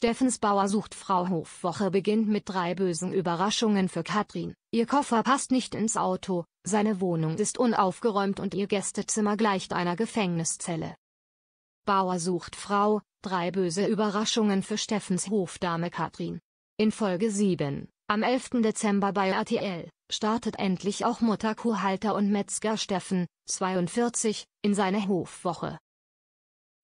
Steffens Bauer sucht Frau Hofwoche beginnt mit 3 bösen Überraschungen für Katrin. Ihr Koffer passt nicht ins Auto, seine Wohnung ist unaufgeräumt und ihr Gästezimmer gleicht einer Gefängniszelle. Bauer sucht Frau, 3 böse Überraschungen für Steffens Hofdame Katrin. In Folge 7, am 11. Dezember bei RTL, startet endlich auch Mutter Kuhhalter und Metzger Steffen, 42, in seine Hofwoche.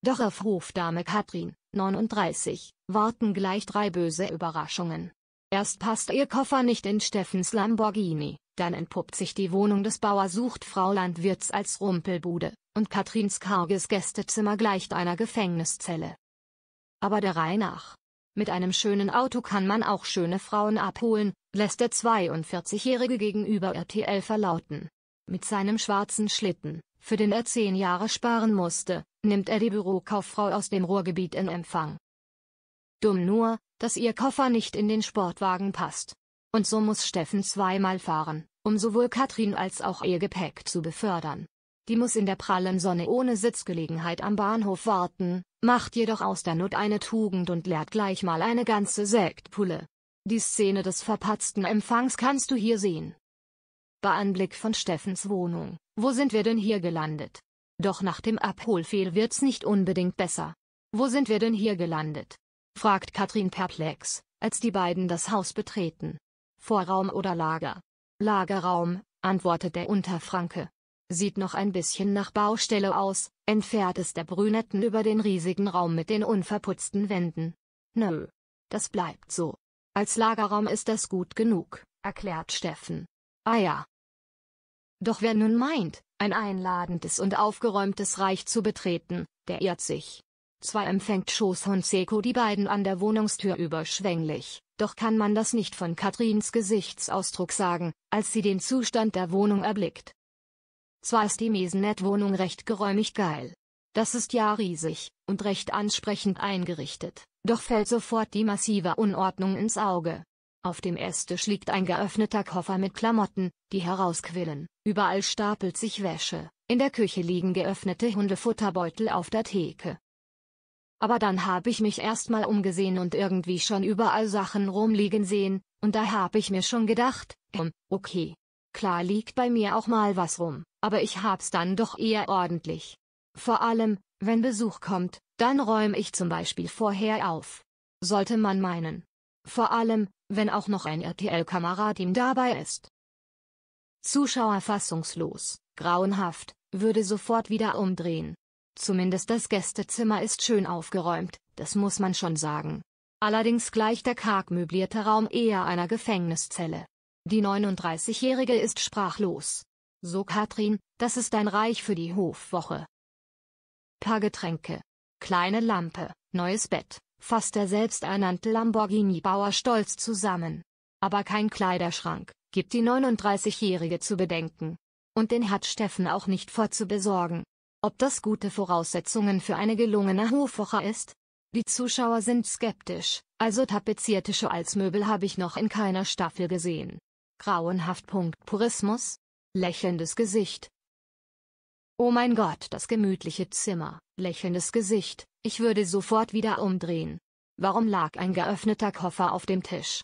Doch auf Hofdame Katrin, 39, warten gleich 3 böse Überraschungen. Erst passt ihr Koffer nicht in Steffens Lamborghini, dann entpuppt sich die Wohnung des Bauer sucht Frau Landwirts als Rumpelbude, und Katrins karges Gästezimmer gleicht einer Gefängniszelle. Aber der Reihe nach. Mit einem schönen Auto kann man auch schöne Frauen abholen, lässt der 42-Jährige gegenüber RTL verlauten. Mit seinem schwarzen Schlitten, für den er 10 Jahre sparen musste, nimmt er die Bürokauffrau aus dem Ruhrgebiet in Empfang. Dumm nur, dass ihr Koffer nicht in den Sportwagen passt. Und so muss Steffen 2-mal fahren, um sowohl Katrin als auch ihr Gepäck zu befördern. Die muss in der prallen Sonne ohne Sitzgelegenheit am Bahnhof warten, macht jedoch aus der Not eine Tugend und leert gleich mal eine ganze Sektpulle. Die Szene des verpatzten Empfangs kannst du hier sehen. Bei Anblick von Steffens Wohnung: Wo sind wir denn hier gelandet? Doch nach dem Abholfehl wird's nicht unbedingt besser. Wo sind wir denn hier gelandet? Fragt Katrin perplex, als die beiden das Haus betreten. Vorraum oder Lager? Lagerraum, antwortet der Unterfranke. Sieht noch ein bisschen nach Baustelle aus, entfährt es der Brünetten über den riesigen Raum mit den unverputzten Wänden. Nö, das bleibt so. Als Lagerraum ist das gut genug, erklärt Steffen. Ah ja. Doch wer nun meint, ein einladendes und aufgeräumtes Reich zu betreten, der irrt sich. Zwar empfängt Schoß und Seko die beiden an der Wohnungstür überschwänglich, doch kann man das nicht von Katrins Gesichtsausdruck sagen, als sie den Zustand der Wohnung erblickt. Zwar ist die Maisonette-Wohnung recht geräumig geil. Das ist ja riesig und recht ansprechend eingerichtet, doch fällt sofort die massive Unordnung ins Auge. Auf dem Esstisch liegt ein geöffneter Koffer mit Klamotten, die herausquillen, überall stapelt sich Wäsche, in der Küche liegen geöffnete Hundefutterbeutel auf der Theke. Aber dann habe ich mich erstmal umgesehen und irgendwie schon überall Sachen rumliegen sehen, und da habe ich mir schon gedacht, okay. Klar liegt bei mir auch mal was rum, aber ich hab's dann doch eher ordentlich. Vor allem, wenn Besuch kommt, dann räume ich zum Beispiel vorher auf. Sollte man meinen. Vor allem, wenn auch noch ein RTL-Kamerad ihm dabei ist. Zuschauer fassungslos, grauenhaft, würde sofort wieder umdrehen. Zumindest das Gästezimmer ist schön aufgeräumt, das muss man schon sagen. Allerdings gleicht der karg möblierte Raum eher einer Gefängniszelle. Die 39-Jährige ist sprachlos. So Katrin, das ist ein Reich für die Hofwoche. Paar Getränke. Kleine Lampe, neues Bett, fasst der selbsternannte Lamborghini-Bauer stolz zusammen. Aber kein Kleiderschrank, gibt die 39-Jährige zu bedenken. Und den hat Steffen auch nicht vorzubesorgen. Ob das gute Voraussetzungen für eine gelungene Hofwoche ist? Die Zuschauer sind skeptisch, also tapezierte Schalzmöbel habe ich noch in keiner Staffel gesehen. Grauenhaft. Purismus? Lächelndes Gesicht. Oh mein Gott, das gemütliche Zimmer, lächelndes Gesicht, ich würde sofort wieder umdrehen. Warum lag ein geöffneter Koffer auf dem Tisch?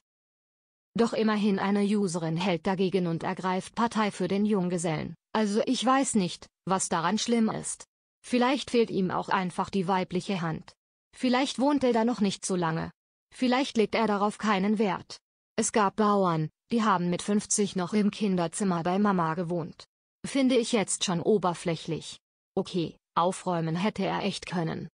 Doch immerhin eine Userin hält dagegen und ergreift Partei für den Junggesellen, also ich weiß nicht, was daran schlimm ist. Vielleicht fehlt ihm auch einfach die weibliche Hand. Vielleicht wohnt er da noch nicht so lange. Vielleicht legt er darauf keinen Wert. Es gab Bauern, die haben mit 50 noch im Kinderzimmer bei Mama gewohnt. Finde ich jetzt schon oberflächlich. Okay, aufräumen hätte er echt können.